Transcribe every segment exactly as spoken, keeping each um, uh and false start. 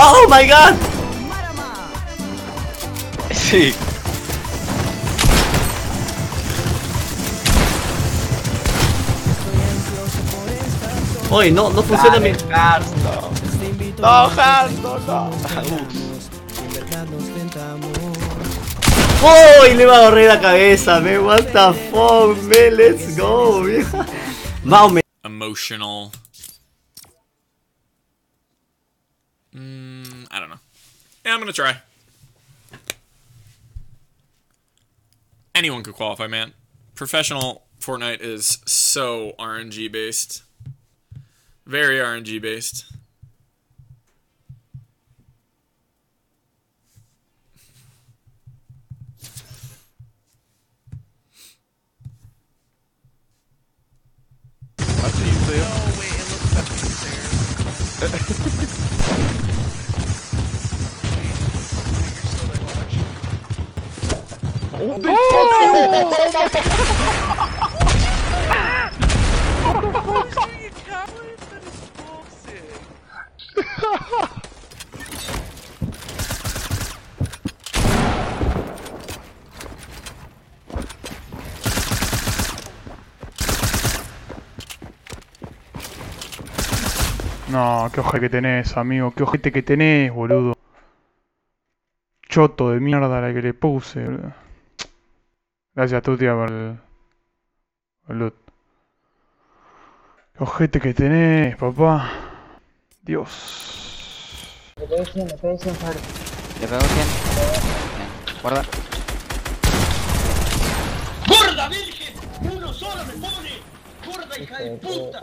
Oh my god! Sí. Oye, no, no funciona mi... Harto. No, Harto, no. Uy, le va a correr la cabeza, me what the fuck, me let's go, vieja. Maume. Emotional. Mm, I don't know. Yeah, I'm gonna try. Anyone could qualify, man. Professional Fortnite is so R N G based. Very R N G based. Oh, no! No, qué oje que tenés, amigo, qué ojete que tenés, boludo. Choto de mierda la que le puse, boludo. Gracias a tu tía por el, el loot. Ojete que tenés, papá. Dios. Le pego cien, le pego cien, Fabri. Le pego cien. Guarda. ¡Gorda, virgen! ¡Uno solo me pone! ¡Gorda, hija de puta!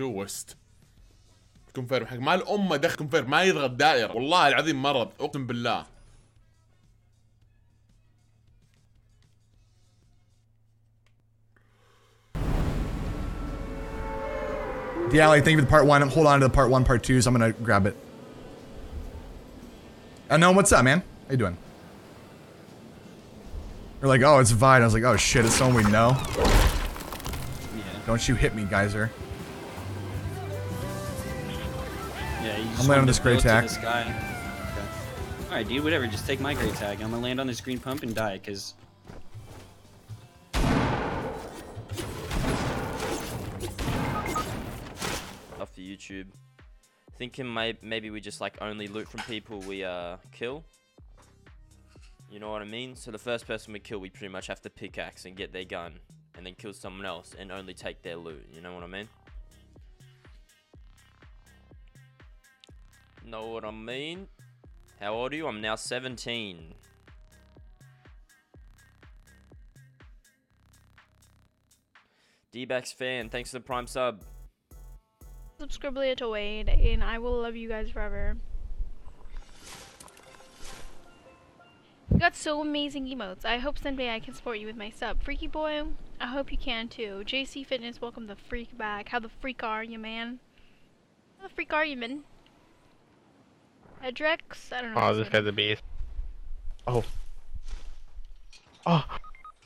وست كونفيرم حق ما الامه دخل كونفيرم ما يضغط دائره والله العظيم مرض اقسم بالله Diallo, thank you for the part one. Hold on to the part one, part two, so I'm gonna grab it. I know, what's up, man? How you doing? You're like, oh, it's Vine. I was like, oh shit, it's someone we know. Yeah. Don't you hit me, geyser. Yeah, you just I'm landing on this great tag. Okay. Alright, dude, whatever. Just take my great tag. I'm gonna land on this green pump and die, cause. After YouTube, thinking may maybe we just like only loot from people we uh kill. You know what I mean? So the first person we kill, we pretty much have to pickaxe and get their gun, and then kill someone else and only take their loot. You know what I mean? Know what I mean? How old are you? I'm now seventeen. D-Bax fan, thanks for the prime sub. Subscribe to Wade, and I will love you guys forever. You got so amazing emotes. I hope someday I can support you with my sub. Freaky boy, I hope you can too. J C Fitness, welcome the freak back. How the freak are you, man? How the freak are you, man? Adrex? I don't know. Oh, this guy's a beast. Oh. Oh.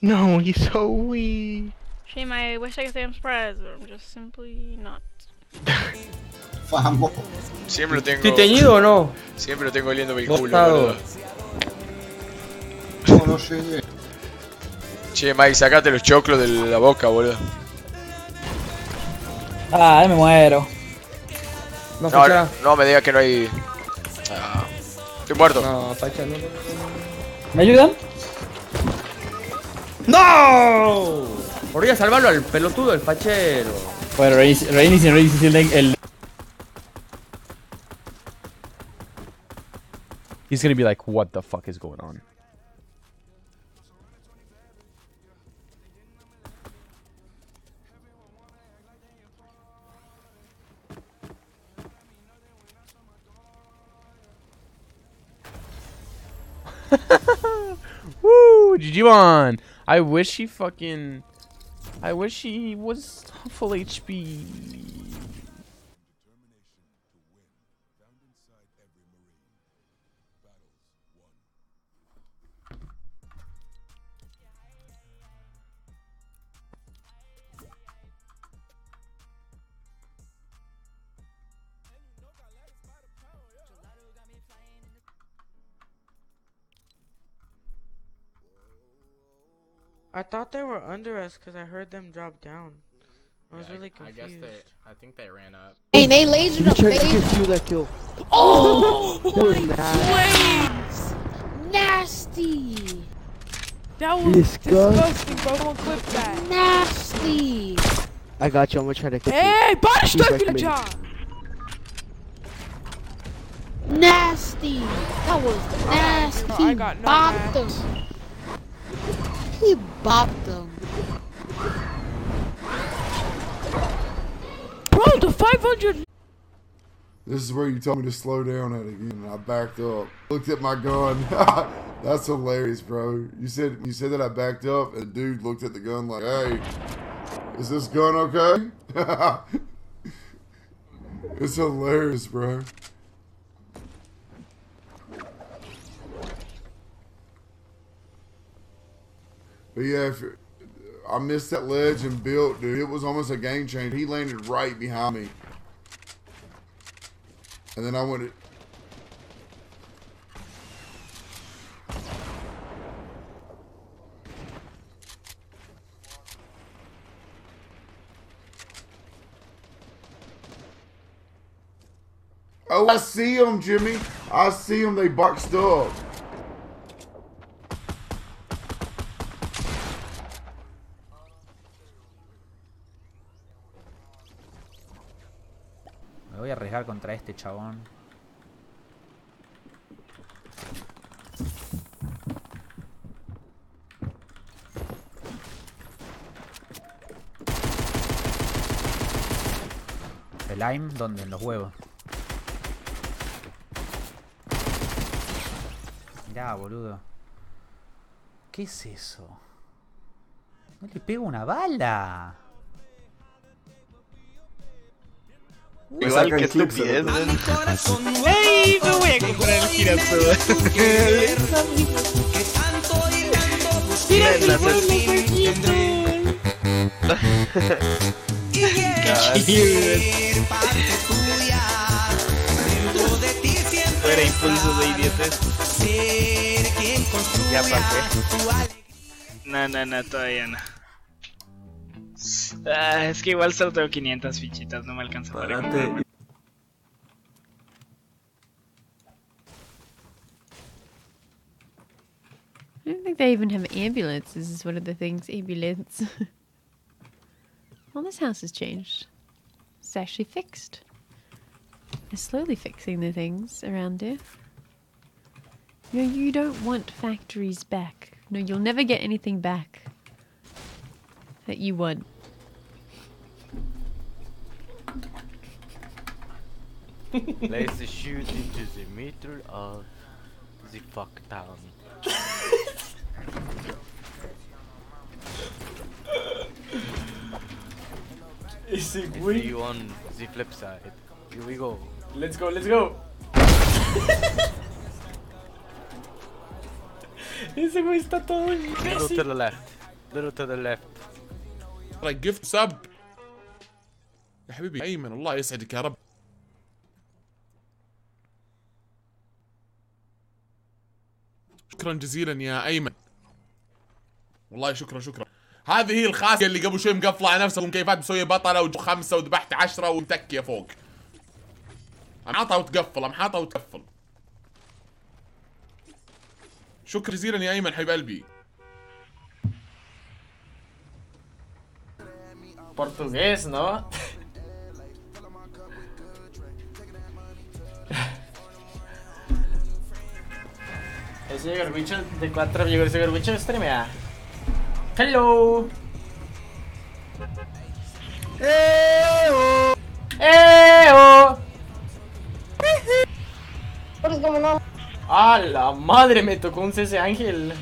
No, he's so wee. Shame, I wish I could say I'm surprised, but I'm just simply not. Vamos. Siempre lo tengo. ¿Estoy teñido o no? Siempre lo tengo oliendo el culo, boludo. No, no sé. Che, Mike, sacate los choclos de la boca, boludo. Ah, me muero. No, no, no me digas que no hay. Ah, estoy muerto. No, facha, no, no, no. ¿Me ayudan? ¡No! Podría salvarlo al pelotudo, el fachero. Bueno, reinicien, reinicien el... He's gonna be like, what the fuck is going on? Woo! G G one! I wish she fucking... I wish she was full H P. I thought they were under us because I heard them drop down. I was yeah, really confused. I guess they, I think they ran up. Hey, they lasered up. They tried to do that kill. Oh, oh nasty. That was disgusting, bro. Don't clip that. Nasty. I got you. I'm gonna try to kill. Hey, body strike the job. Nasty. That was nasty. No, I got no. He bopped them. Bro, the five hundred. This is where you told me to slow down at again, and I backed up. Looked at my gun. That's hilarious, bro. You said you said that I backed up, and the dude looked at the gun like, "Hey, is this gun okay?" It's hilarious, bro. But yeah, if I missed that ledge and built, dude. It was almost a game changer. He landed right behind me. And then I went to... Oh, I see him, Jimmy. I see him. They boxed up. Voy a arriesgar contra este chabón. ¿El lime? ¿Dónde? En los huevos. Mirá, boludo. ¿Qué es eso? No le pego una bala. Igual que estupidez. ¡Ey! No voy a comprar el girasol. ¡Mira el girasol! Fuera impulso de idiotes. Ya pasé. No, no, no, todavía no. Ah, es que igual solo tengo quinientas fichitas, no me alcanza para comprarme. I don't think they even have ambulances, is one of the things. Ambulance. Well, this house has changed. It's actually fixed. They're slowly fixing the things around here. No, you don't want factories back. No, you'll never get anything back that you want. Let's shoot into the middle of the fuck town. Is it we? You on the flip side. Here we go. Let's go, let's go. Ese güey está todo imbécil. Little to the left. Little to the left. Like gift sub. يا حبيبي أيمن الله يسعدك يا رب. شكرا جزيلا يا ايمن والله شكرا شكرا. هذه هي الخاسيه اللي قبل شوي مقفله على نفسها ومكيفات مسويه بطله وخمسه وذبحت عشرة ومتكيه فوق. عم حاطها وتقفل عم حاطها وتقفل. شكرا جزيلا يا ايمن حبيب قلبي. Portugués, ¿no? Señor Bicho, de cuatro llegó el señor Bicho, streamea. Hello. ¡Eo! ¡Eo! Pues como no. ¡A la madre! Me tocó un C C Ángel.